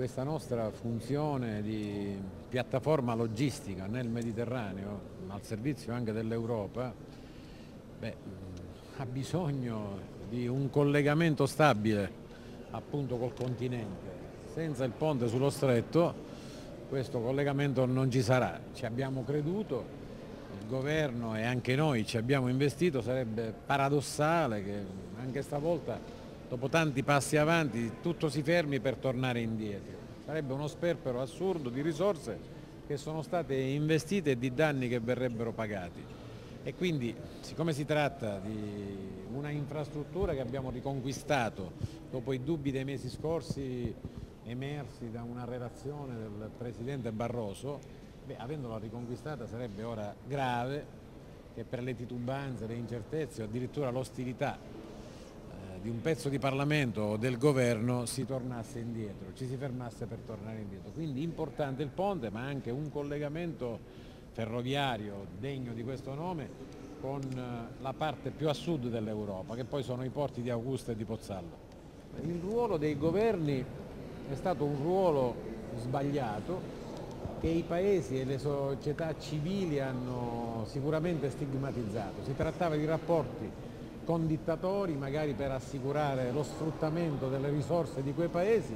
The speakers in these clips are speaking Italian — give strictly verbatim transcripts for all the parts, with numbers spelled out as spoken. questa nostra funzione di piattaforma logistica nel Mediterraneo, al servizio anche dell'Europa, ha bisogno di un collegamento stabile appunto col continente. Senza il ponte sullo stretto questo collegamento non ci sarà. Ci abbiamo creduto, il governo e anche noi ci abbiamo investito, sarebbe paradossale che anche stavolta dopo tanti passi avanti tutto si fermi per tornare indietro. Sarebbe uno sperpero assurdo di risorse che sono state investite e di danni che verrebbero pagati. E quindi, siccome si tratta di una infrastruttura che abbiamo riconquistato dopo i dubbi dei mesi scorsi emersi da una relazione del Presidente Barroso, beh, avendola riconquistata sarebbe ora grave che per le titubanze, le incertezze o addirittura l'ostilità di un pezzo di Parlamento o del Governo si tornasse indietro, ci si fermasse per tornare indietro. Quindi importante il ponte, ma anche un collegamento ferroviario degno di questo nome con la parte più a sud dell'Europa, che poi sono i porti di Augusta e di Pozzallo. Il ruolo dei governi è stato un ruolo sbagliato che i paesi e le società civili hanno sicuramente stigmatizzato. Si trattava di rapporti con dittatori, magari per assicurare lo sfruttamento delle risorse di quei paesi.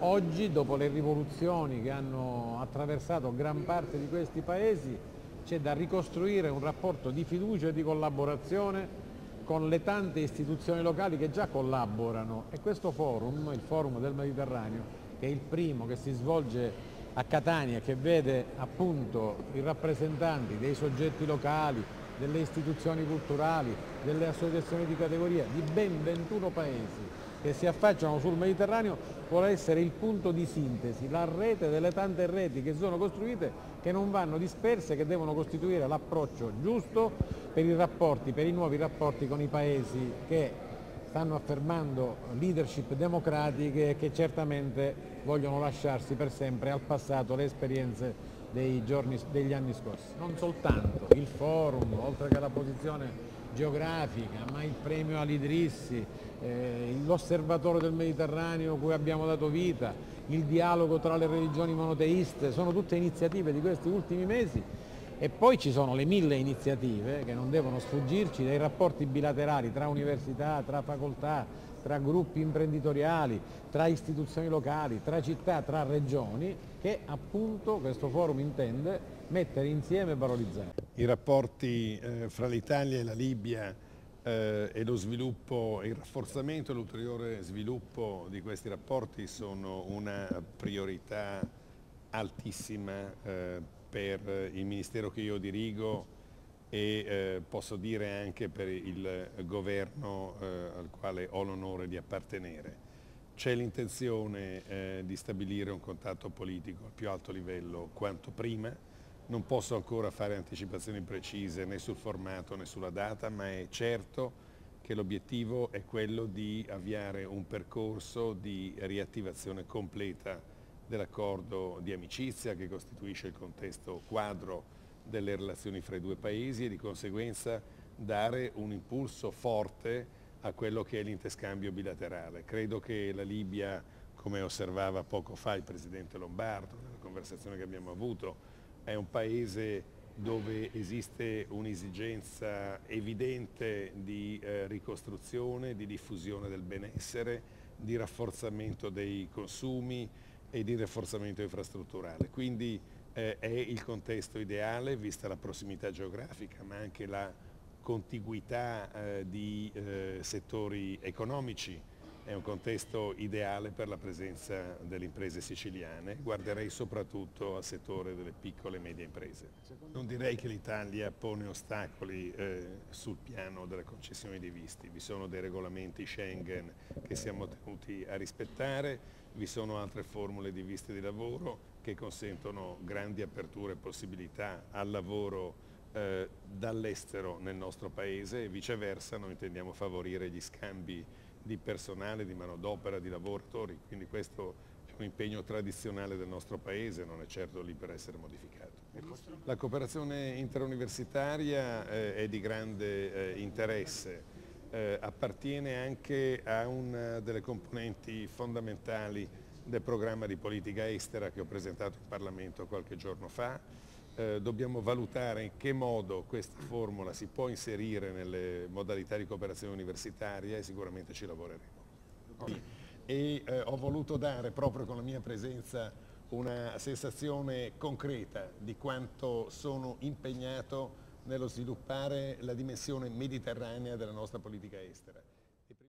Oggi, dopo le rivoluzioni che hanno attraversato gran parte di questi paesi, c'è da ricostruire un rapporto di fiducia e di collaborazione con le tante istituzioni locali che già collaborano. E questo forum, il Forum del Mediterraneo, che è il primo che si svolge a Catania, che vede appunto i rappresentanti dei soggetti locali, delle istituzioni culturali, delle associazioni di categoria, di ben ventuno paesi che si affacciano sul Mediterraneo, vuole essere il punto di sintesi, la rete delle tante reti che sono costruite, che non vanno disperse, che devono costituire l'approccio giusto per i rapporti, per i nuovi rapporti con i paesi che stanno affermando leadership democratiche e che certamente vogliono lasciarsi per sempre al passato le esperienze dei giorni, degli anni scorsi. Non soltanto il forum, oltre che la posizione geografica, ma il premio Al-Idrisi, eh, l'osservatorio del Mediterraneo cui abbiamo dato vita, il dialogo tra le religioni monoteiste, sono tutte iniziative di questi ultimi mesi. E poi ci sono le mille iniziative che non devono sfuggirci, dai rapporti bilaterali tra università, tra facoltà, tra gruppi imprenditoriali, tra istituzioni locali, tra città, tra regioni, che appunto questo forum intende mettere insieme e valorizzare. I rapporti eh, fra l'Italia e la Libia eh, e lo sviluppo, il rafforzamento e l'ulteriore sviluppo di questi rapporti sono una priorità altissima eh, per il Ministero che io dirigo e eh, posso dire anche per il governo eh, al quale ho l'onore di appartenere. C'è l'intenzione eh, di stabilire un contatto politico al più alto livello quanto prima. Non posso ancora fare anticipazioni precise né sul formato né sulla data, ma è certo che l'obiettivo è quello di avviare un percorso di riattivazione completa dell'accordo di amicizia che costituisce il contesto quadro delle relazioni fra i due paesi e di conseguenza dare un impulso forte a quello che è l'interscambio bilaterale. Credo che la Libia, come osservava poco fa il Presidente Lombardo nella conversazione che abbiamo avuto, è un paese dove esiste un'esigenza evidente di eh, ricostruzione, di diffusione del benessere, di rafforzamento dei consumi e di rafforzamento infrastrutturale. Quindi eh, è il contesto ideale, vista la prossimità geografica, ma anche la contiguità eh, di eh, settori economici. È un contesto ideale per la presenza delle imprese siciliane. Guarderei soprattutto al settore delle piccole e medie imprese. Non direi che l'Italia pone ostacoli eh, sul piano della concessione dei visti. Vi sono dei regolamenti Schengen che siamo tenuti a rispettare, vi sono altre formule di visti di lavoro che consentono grandi aperture e possibilità al lavoro eh, dall'estero nel nostro paese e viceversa noi intendiamo favorire gli scambi di personale, di manodopera, di lavoratori, quindi questo è un impegno tradizionale del nostro Paese, non è certo lì per essere modificato. La cooperazione interuniversitaria eh, è di grande eh, interesse, eh, appartiene anche a una delle componenti fondamentali del programma di politica estera che ho presentato in Parlamento qualche giorno fa. Eh, dobbiamo valutare in che modo questa formula si può inserire nelle modalità di cooperazione universitaria e sicuramente ci lavoreremo. E eh, ho voluto dare proprio con la mia presenza una sensazione concreta di quanto sono impegnato nello sviluppare la dimensione mediterranea della nostra politica estera.